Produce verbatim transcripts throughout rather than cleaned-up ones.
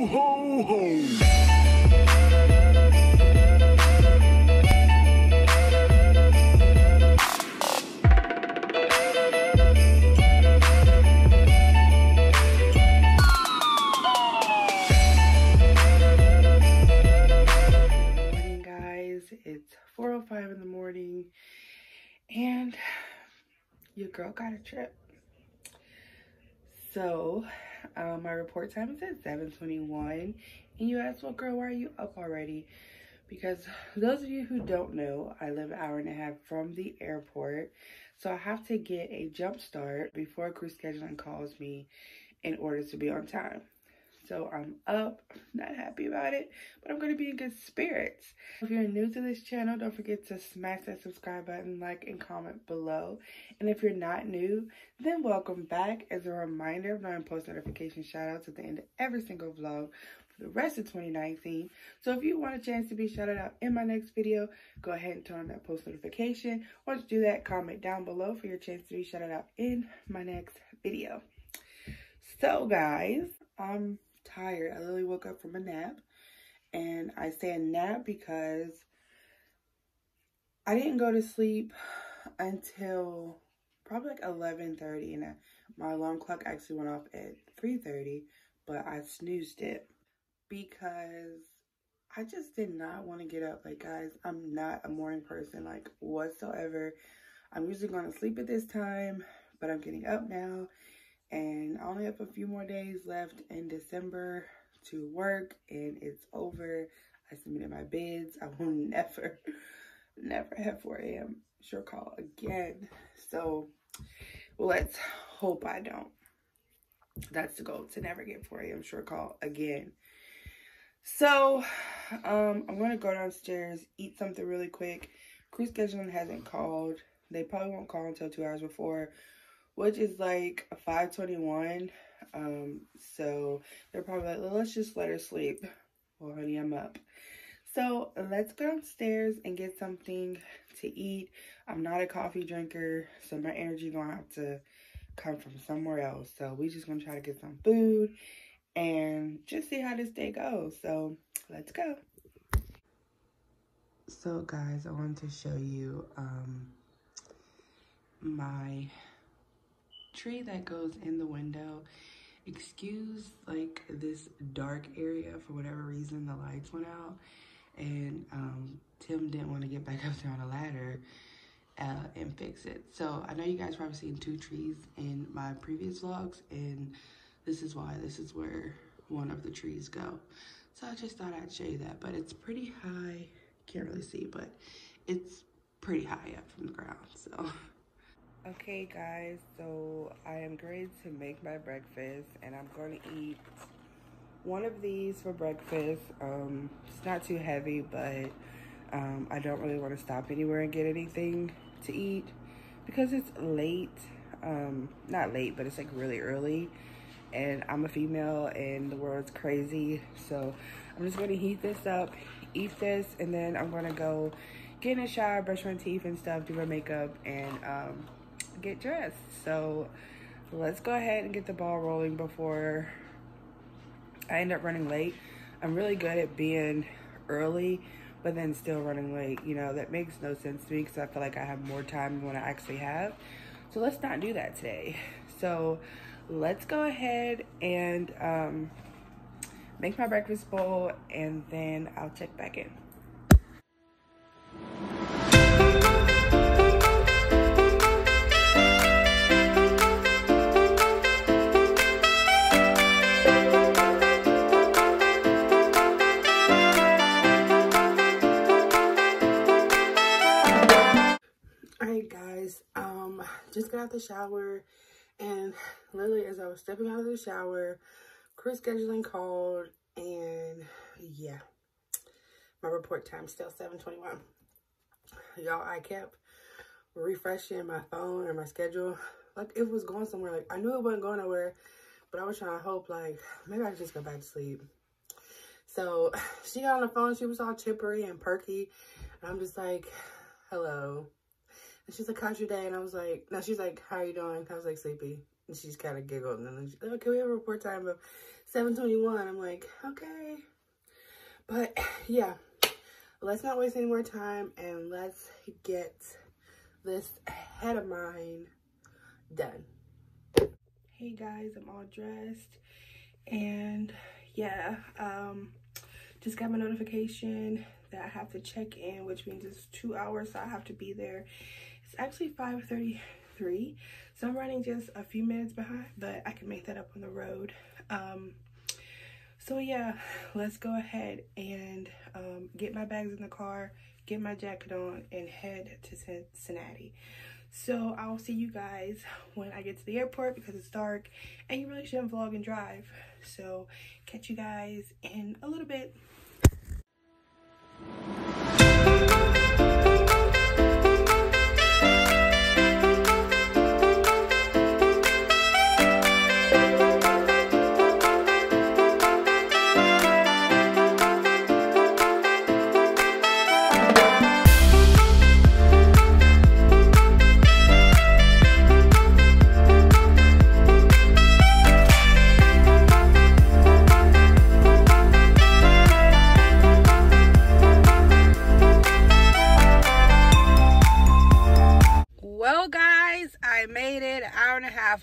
Ho, ho, ho! four oh five in the morning and your girl got a trip. So um, my report time is at seven twenty-one, and you asked, well girl, why are you up already? Because those of you who don't know, I live an hour and a half from the airport, so I have to get a jump start before crew scheduling calls me in order to be on time. So I'm up, not happy about it, but I'm going to be in good spirits. If you're new to this channel, don't forget to smash that subscribe button, like, and comment below. And if you're not new, then welcome back. As a reminder, I'm doing post notification shoutouts at the end of every single vlog for the rest of twenty nineteen. So if you want a chance to be shouted out in my next video, go ahead and turn on that post notification. Once you do that, comment down below for your chance to be shouted out in my next video. So guys, um. tired. I literally woke up from a nap, and I say a nap because I didn't go to sleep until probably like eleven thirty, and I, my alarm clock actually went off at three thirty, but I snoozed it because I just did not want to get up. Like guys, I'm not a morning person like whatsoever. I'm usually going to sleep at this time, but I'm getting up now. And I only have a few more days left in December to work, and it's over. I submitted my bids. I will never, never have four A M short call again. So let's hope I don't. That's the goal, to never get four A M short call again. So um, I'm going to go downstairs, eat something really quick. Crew scheduling hasn't called. They probably won't call until two hours before, which is like five twenty-one, um, so they're probably like, well, let's just let her sleep. Well, honey, I'm up. So let's go downstairs and get something to eat. I'm not a coffee drinker, so my energy gonna have to come from somewhere else. So we just gonna try to get some food and just see how this day goes. So let's go. So guys, I want to show you um, my tree that goes in the window. Excuse like this dark area, for whatever reason the lights went out, and um Tim didn't want to get back up there on a ladder uh and fix it. So I know you guys probably seen two trees in my previous vlogs, and this is why. This is where one of the trees go. So I just thought I'd show you that, but it's pretty high. Can't really see, but it's pretty high up from the ground. So okay guys, so I am going to make my breakfast, and I'm going to eat one of these for breakfast. Um, it's not too heavy, but um, I don't really want to stop anywhere and get anything to eat because it's late. Um, not late, but it's like really early, and I'm a female and the world's crazy. So I'm just going to heat this up, eat this, and then I'm going to go get in a shower, brush my teeth and stuff, do my makeup, and um, get dressed. So let's go ahead and get the ball rolling before I end up running late. I'm really good at being early but then still running late. You know, that makes no sense to me because I feel like I have more time than what I actually have. So let's not do that today. So let's go ahead and um, make my breakfast bowl, and then I'll check back in. Just got out the shower, and literally as I was stepping out of the shower, crew scheduling called, and yeah, my report time still seven twenty-one. Y'all, I kept refreshing my phone and my schedule like it was going somewhere. Like I knew it wasn't going nowhere, but I was trying to hope like maybe I could just go back to sleep. So she got on the phone, she was all chippery and perky, and I'm just like, hello. She's like, how's your day? And I was like, no, she's like, how are you doing? I was like, sleepy. And she just kind of giggled. And then she's like, oh, can we have a report time of seven twenty-one. I'm like, okay. But yeah, let's not waste any more time and let's get this head of mine done. Hey guys, I'm all dressed and yeah, um, just got my notification that I have to check in, which means it's two hours, so I have to be there. It's actually five thirty-three, so I'm running just a few minutes behind, but I can make that up on the road. Um, so yeah, let's go ahead and um, get my bags in the car, get my jacket on, and head to Cincinnati. So I'll see you guys when I get to the airport because it's dark and you really shouldn't vlog and drive. So catch you guys in a little bit.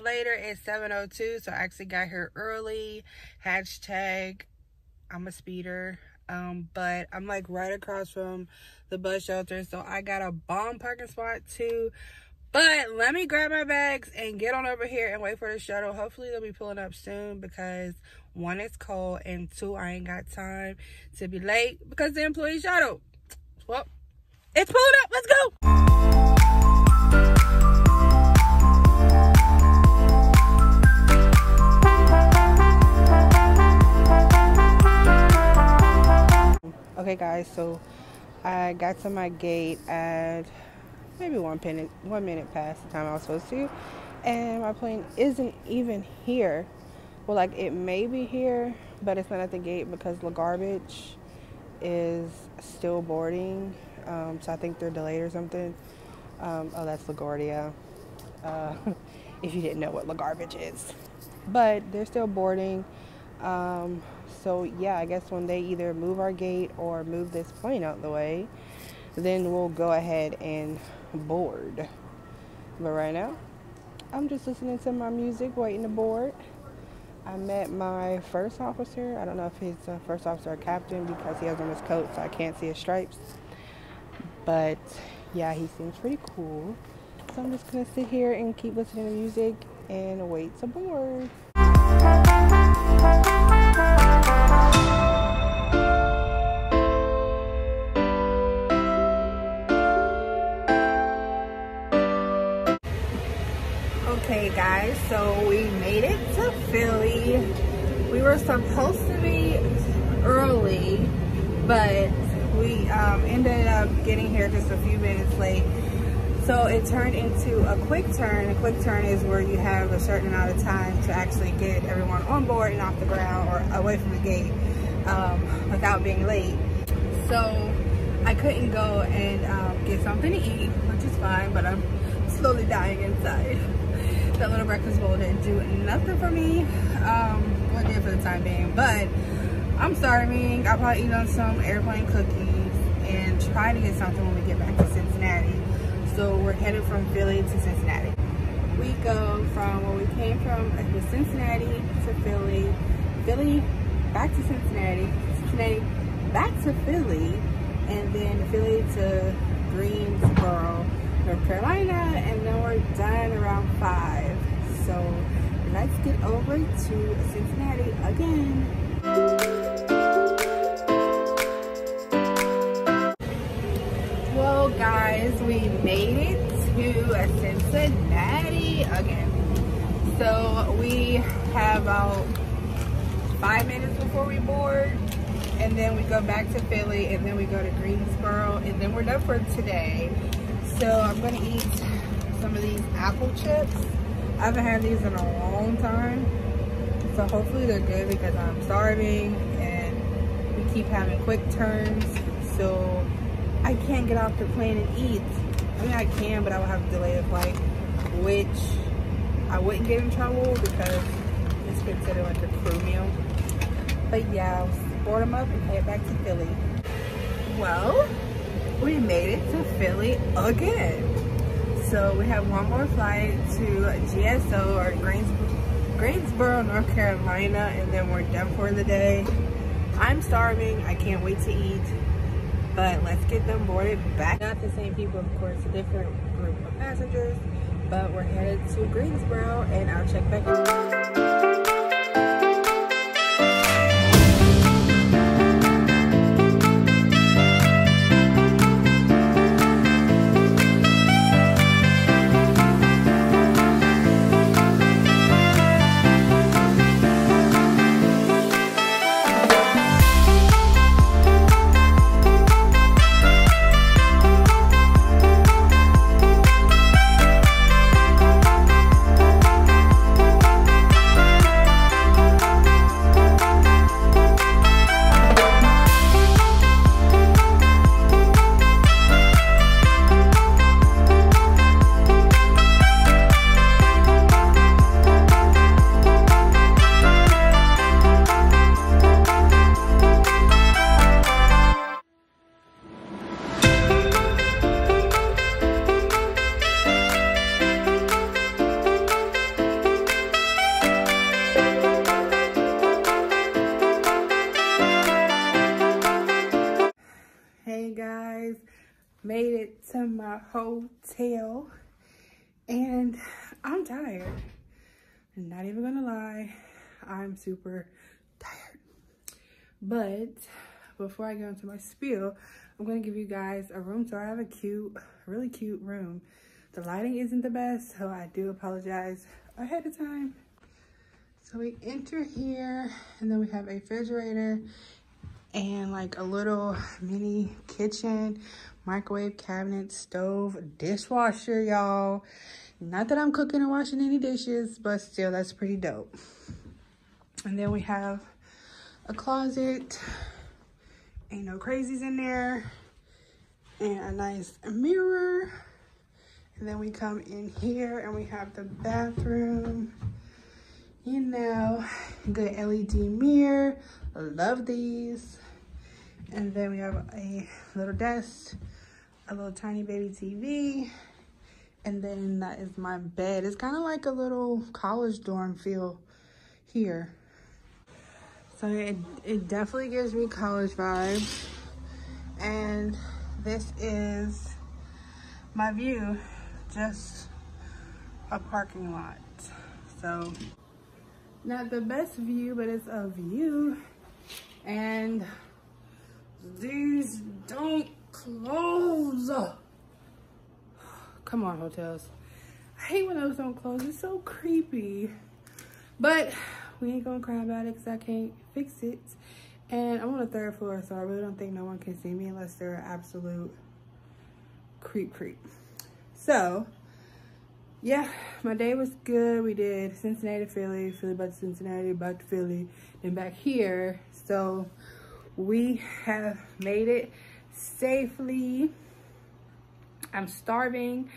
Later, it's seven oh two, so I actually got here early. Hashtag I'm a speeder, um but I'm like right across from the bus shelter, so I got a bomb parking spot too. But let me grab my bags and get on over here and wait for the shuttle. Hopefully they'll be pulling up soon because one, it's cold, and two, I ain't got time to be late because the employee shuttle, well, it's pulling up. Let's go. Okay guys, so I got to my gate at maybe one minute, one minute past the time I was supposed to, and my plane isn't even here. Well, like it may be here, but it's not at the gate because the garbage is still boarding, um, so I think they're delayed or something. Um, oh, that's LaGuardia, uh, if you didn't know what LaGarbage is. But they're still boarding. Um, so yeah, I guess when they either move our gate or move this plane out the way, then we'll go ahead and board. But right now, I'm just listening to my music, waiting to board. I met my first officer. I don't know if he's a first officer or captain because he has on his coat, so I can't see his stripes. But yeah, he seems pretty cool. So I'm just gonna sit here and keep listening to music and wait to board. Okay guys, so we made it to Philly. We were supposed to be early, but we um, ended up getting here just a few minutes late. So it turned into a quick turn. A quick turn is where you have a certain amount of time to actually get everyone on board and off the ground or away from the gate um, without being late. So I couldn't go and um, get something to eat, which is fine, but I'm slowly dying inside. That little breakfast bowl didn't do nothing for me. Um, well, it did for the time being, but I'm starving. I'll probably eat on some airplane cookies and try to get something when we get back to Cincinnati. So we're headed from Philly to Cincinnati. We go from where we came from, it was Cincinnati to Philly, Philly back to Cincinnati, Cincinnati back to Philly, and then Philly to Greensboro, North Carolina, and then we're done around five. So let's get over to Cincinnati again. Well guys, we made it to Cincinnati again. So we have about five minutes before we board, and then we go back to Philly, and then we go to Greensboro, and then we're done for today. So I'm gonna eat some of these apple chips. I haven't had these in a long time, so hopefully they're good because I'm starving and we keep having quick turns, so I can't get off the plane and eat. I mean, I can, but I would have to delay the flight, which I wouldn't get in trouble because it's considered like a crew meal. But yeah, board them up and head back to Philly. Well, we made it to Philly again. So we have one more flight to G S O or Greensboro, Greensboro, North Carolina, and then we're done for the day. I'm starving, I can't wait to eat, but let's get them boarded back. Not the same people, of course, a different group of passengers, but we're headed to Greensboro and I'll check back in. Made it to my hotel and I'm tired. I'm not even gonna lie, I'm super tired. But before I go into my spiel, I'm gonna give you guys a room tour. I have a cute, really cute room. The lighting isn't the best, so I do apologize ahead of time. So we enter here and then we have a refrigerator and like a little mini kitchen, microwave, cabinet, stove, dishwasher, y'all. Not that I'm cooking or washing any dishes, but still, that's pretty dope. And then we have a closet. Ain't no crazies in there. And a nice mirror. And then we come in here and we have the bathroom. You know, good L E D mirror. I love these. And then we have a little desk, a little tiny baby T V, and then that is my bed. It's kind of like a little college dorm feel here. So it, it definitely gives me college vibes. And this is my view, just a parking lot. So not the best view, but it's a view. And these don't close. Come on, hotels. I hate when those don't close. It's so creepy. But we ain't gonna cry about it because I can't fix it. And I'm on the third floor, so I really don't think no one can see me unless they're an absolute creep creep. So yeah, my day was good. We did Cincinnati to Philly, Philly back to Cincinnati, back to Philly, then back here. So we have made it safely. I'm starving.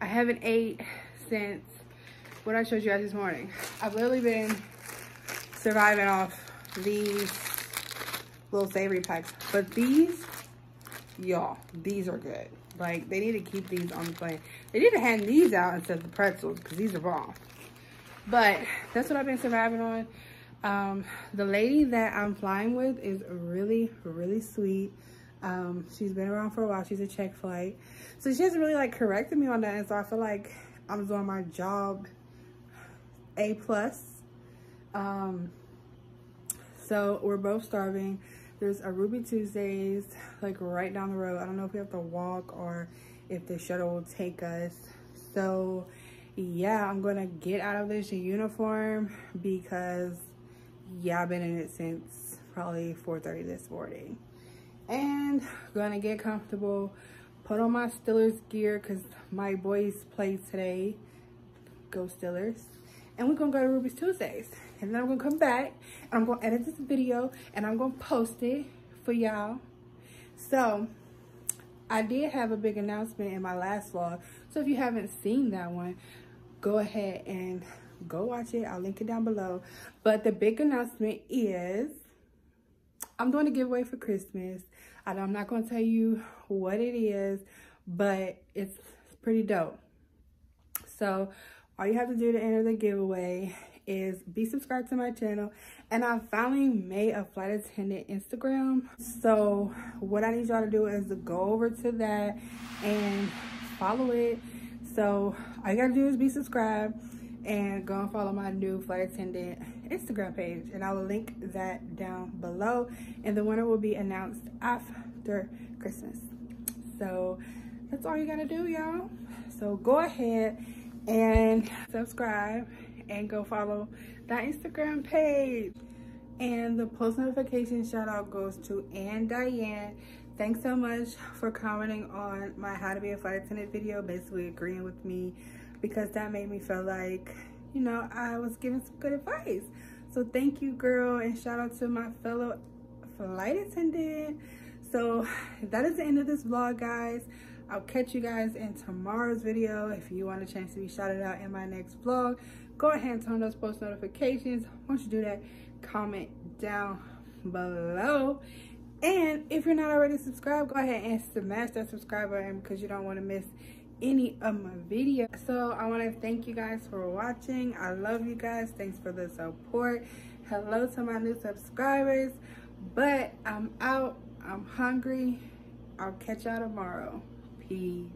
I haven't ate since what I showed you guys this morning. I've literally been surviving off these little savory packs. But these, y'all, these are good. Like, they need to keep these on the plane. They need to hand these out instead of the pretzels because these are raw. But that's what I've been surviving on. Um, the lady that I'm flying with is really, really sweet. Um, she's been around for a while. She's a check flight. So she hasn't really like corrected me on that. And so I feel like I'm doing my job A plus. Um, so we're both starving. There's a Ruby Tuesdays like right down the road. I don't know if we have to walk or if the shuttle will take us. So yeah, I'm going to get out of this uniform because yeah, I've been in it since probably four thirty this morning. And gonna get comfortable, put on my Steelers gear because my boys played today. Go Steelers. And we're gonna go to Ruby's Tuesdays. And then I'm gonna come back and I'm gonna edit this video and I'm gonna post it for y'all. So I did have a big announcement in my last vlog. So if you haven't seen that one, go ahead and go watch it. I'll link it down below. But the big announcement is I'm doing a giveaway for Christmas. I know I'm not going to tell you what it is, but it's pretty dope. So all you have to do to enter the giveaway is be subscribed to my channel. And I finally made a flight attendant Instagram. So what I need y'all to do is to go over to that and follow it. So all you gotta do is be subscribed and go and follow my new flight attendant Instagram page, and I will link that down below, and the winner will be announced after Christmas. So that's all you gotta do, y'all. So go ahead and subscribe and go follow that Instagram page. And the post notification shout out goes to Ann Diane. Thanks so much for commenting on my how to be a flight attendant video, basically agreeing with me, because that made me feel like, you know, I was giving some good advice. So thank you, girl, and shout out to my fellow flight attendant. So that is the end of this vlog, guys. I'll catch you guys in tomorrow's video. If you want a chance to be shouted out in my next vlog, go ahead and turn those post notifications. Once you do that, comment down below. And if you're not already subscribed, go ahead and smash that subscribe button, because you don't want to miss any of my videos. So I want to thank you guys for watching. I love you guys. Thanks for the support. Hello to my new subscribers. But I'm out. I'm hungry. I'll catch y'all tomorrow. Peace.